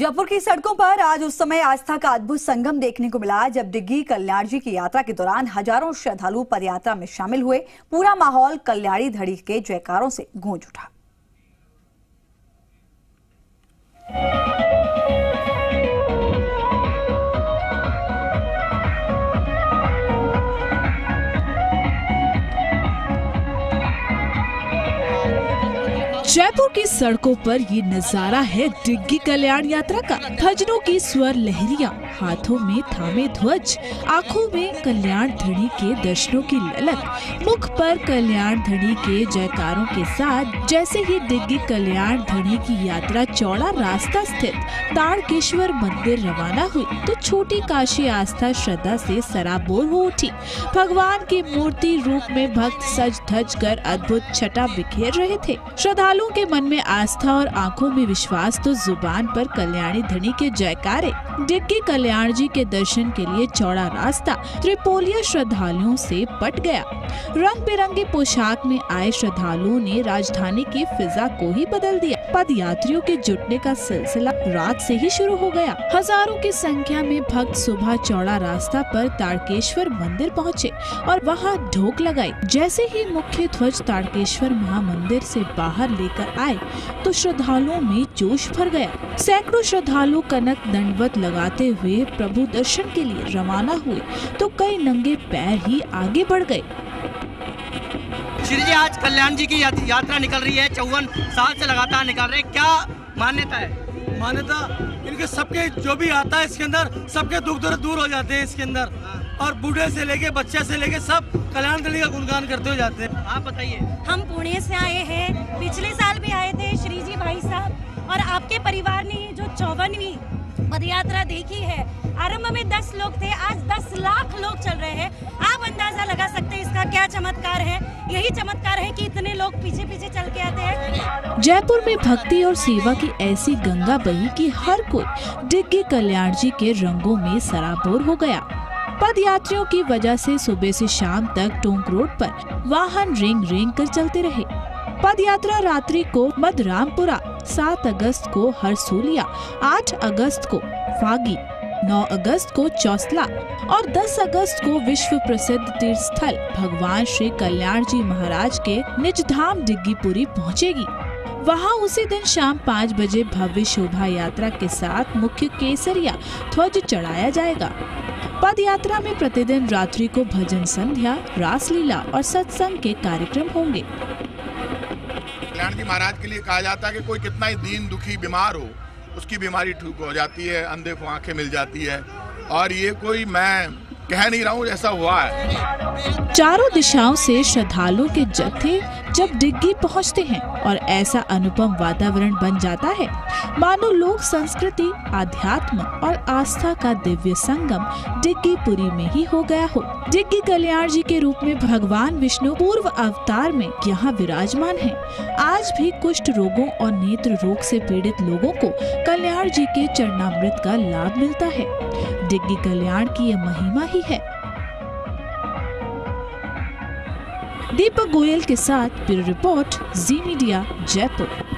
जयपुर की सड़कों पर आज उस समय आस्था का अद्भुत संगम देखने को मिला जब डिग्गी कल्याणजी की यात्रा के दौरान हजारों श्रद्धालु पदयात्रा में शामिल हुए। पूरा माहौल कल्याणी धणी के जयकारों से गूंज उठा। जयपुर की सड़कों पर ये नजारा है डिग्गी कल्याण यात्रा का। भजनों की स्वर लहरियां, हाथों में थामे ध्वज, आंखों में कल्याण धणी के दर्शनों की ललक, मुख पर कल्याण धणी के जयकारों के साथ जैसे ही डिग्गी कल्याण धणी की यात्रा चौड़ा रास्ता स्थित तारकेश्वर मंदिर रवाना हुई तो छोटी काशी आस्था श्रद्धा से सराबोर हो उठी। भगवान की मूर्ति रूप में भक्त सज धज कर अद्भुत छटा बिखेर रहे थे। श्रद्धालु के मन में आस्था और आंखों में विश्वास तो जुबान पर कल्याणी धणी के जयकारे। डिग्गी कल्याण जी के दर्शन के लिए चौड़ा रास्ता त्रिपोलिया श्रद्धालुओं से पट गया। रंग बिरंगी पोशाक में आए श्रद्धालुओं ने राजधानी की फिजा को ही बदल दिया। पद यात्रियों के जुटने का सिलसिला रात से ही शुरू हो गया। हजारों की संख्या में भक्त सुबह चौड़ा रास्ता पर तारकेश्वर मंदिर पहुँचे और वहाँ ढोक लगाई। जैसे ही मुख्य ध्वज तारकेश्वर महा मंदिर से बाहर लेकर आए तो श्रद्धालुओं में जोश भर गया। सैकड़ों श्रद्धालु कनक दंडवत लगाते हुए प्रभु दर्शन के लिए रवाना हुए तो कई नंगे पैर ही आगे बढ़ गए। श्री जी, आज कल्याण जी की यात्रा निकल रही है, 54 साल से लगातार निकाल रहे, क्या मान्यता है? मान्यता इनके सबके जो भी आता है इसके अंदर सबके दुख दर्द दूर हो जाते हैं इसके अंदर, और बूढ़े से लेके बच्चे से लेके सब कल्याण धणी का गुणगान करते हुए जाते हैं। आप बताइए। हम पुणे से आए हैं, पिछले साल भी आए थे श्री जी भाई साहब, और आपके परिवार ने ये जो 54वीं पदयात्रा देखी है, आरंभ में 10 लोग थे, आज 10 लाख लोग चल रहे हैं। आप अंदाजा लगा सकते हैं इसका क्या चमत्कार है। यही चमत्कार है कि इतने लोग पीछे पीछे चल के आते हैं। जयपुर में भक्ति और सेवा की ऐसी गंगा बही कि हर कोई डिग्गी कल्याण जी के रंगों में सराबोर हो गया। पद यात्रियों की वजह से सुबह से शाम तक टोंक रोड पर वाहन रेंग रेंग कर चलते रहे। पद यात्रा रात्रि को मधरामपुरा, 7 अगस्त को हरसूलिया, 8 अगस्त को फागी, 9 अगस्त को चौसला और 10 अगस्त को विश्व प्रसिद्ध तीर्थ स्थल भगवान श्री कल्याण जी महाराज के निज धाम डिग्गीपुरी पहुँचेगी। वहाँ उसी दिन शाम 5 बजे भव्य शोभा यात्रा के साथ मुख्य केसरिया ध्वज चढ़ाया जाएगा। पद यात्रा में प्रतिदिन रात्रि को भजन संध्या, रासलीला और सत्संग के कार्यक्रम होंगे। कल्याण जी महाराज के लिए कहा जाता है कि कोई कितना ही दीन दुखी बीमार हो, उसकी बीमारी ठीक हो जाती है, अंधे को आंखें मिल जाती है, और ये कोई मैं कह नहीं रहा हूँ, ऐसा हुआ है। चारों दिशाओं से श्रद्धालुओं के जत्थे जब डिग्गी पहुँचते हैं और ऐसा अनुपम वातावरण बन जाता है मानो लोक संस्कृति, आध्यात्म और आस्था का दिव्य संगम डिग्गीपुरी में ही हो गया हो। डिग्गी कल्याण जी के रूप में भगवान विष्णु पूर्व अवतार में यहाँ विराजमान हैं। आज भी कुष्ठ रोगों और नेत्र रोग से पीड़ित लोगों को कल्याण जी के चरणामृत का लाभ मिलता है। डिग्गी कल्याण की यह महिमा ही है। दीपा गोयल के साथ bureau report, Zee media, Jaipur.